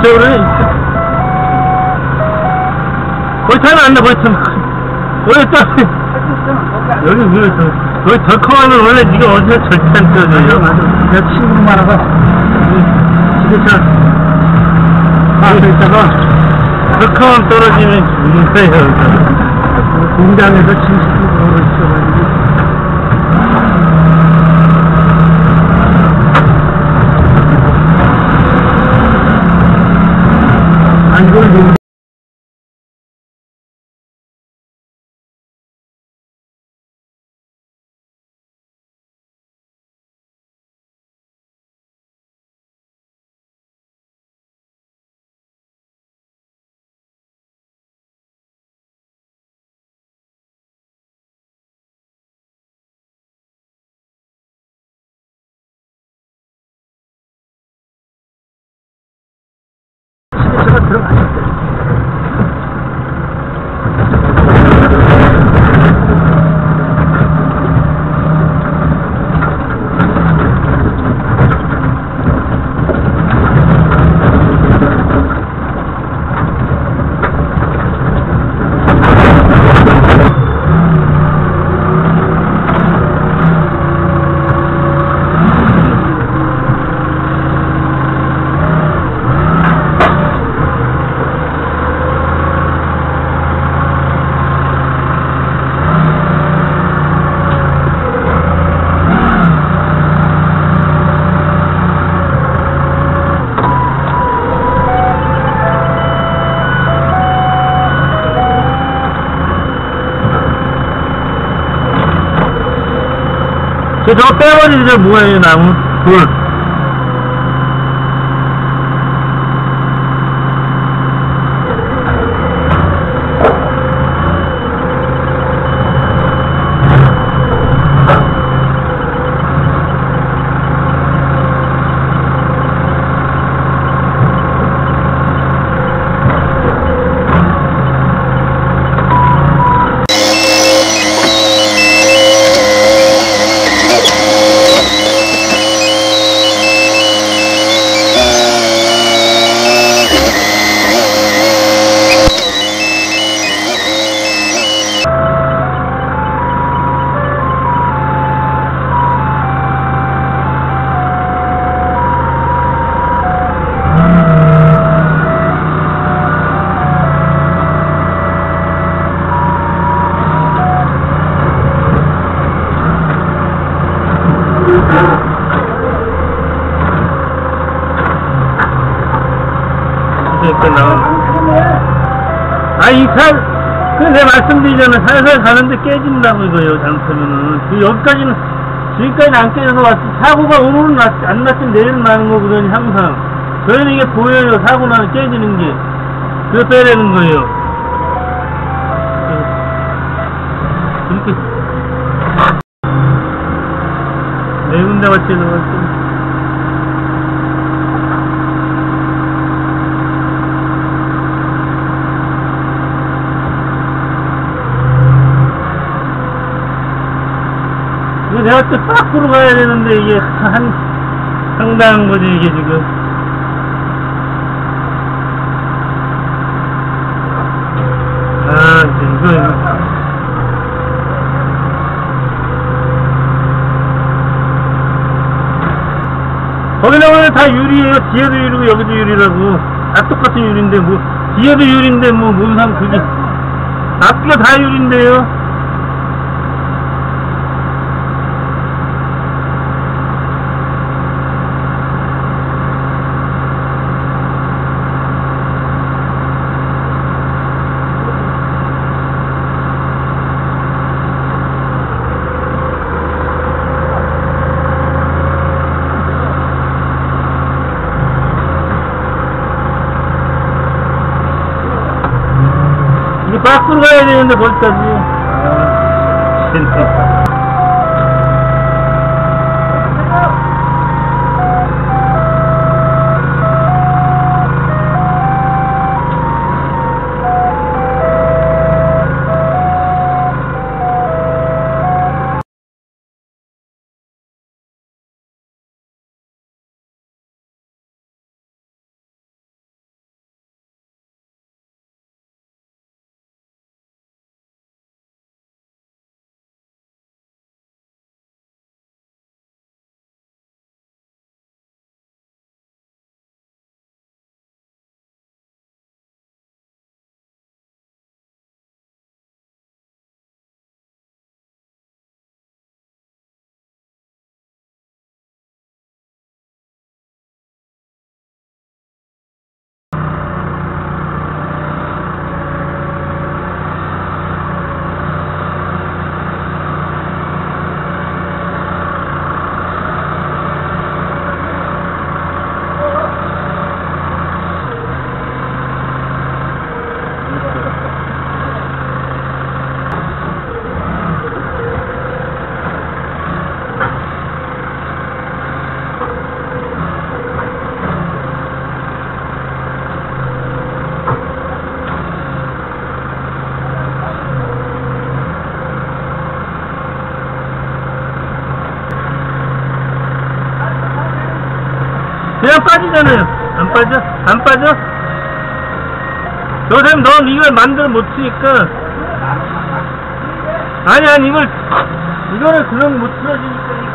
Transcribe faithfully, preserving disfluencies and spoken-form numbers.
진짜 그래. 거기 차이 안나 거기 차. 거기 차. 여기 우리 저 거기 덜컹하면 원래 네가 어디서 절대 안 떠져요. 내가 친구 말아봐. 지도차. 아, 그랬다가 덜컹 떨어지면 죽는 거예요. 공장에서 진실을 보고 있어가지고. 아, 이걸 좀. 저거 빼버리면 뭐예요, 나무? 돌. 아니, 이 차, 그래, 내가 말씀드리자면 살살 가는데 깨진다고 이거예요, 잘못하면은. 여기까지는, 지금까지는 안 깨져서 왔지. 사고가 오늘은 났, 안 났으면 내일은 나는 거거든요, 항상. 저희는 이게 보여요, 사고 나면 깨지는 게. 그래서 빼내는 거예요. 이렇게. 네 군데 왔지, 왔지. 내가 또 밖으로 가야 되는데 이게 한 상당한 거지 이게 지금. 아 이거 이거. 거기는 오늘 다 유리예요. 뒤에도 유리고 여기도 유리라고. 다 똑같은 유리인데 뭐 뒤에도 유리인데 뭐 무슨 상 그게 앞뒤가 다 유리인데요. 밖으로 가야 되는데 거기까지. 아, 진짜. 그냥 빠지잖아요. 안 빠져? 안 빠져? 너쌤, 넌 이걸 만들어 못 치니까. 아니, 아니, 이걸, 이거를 그냥 못 틀어주니까.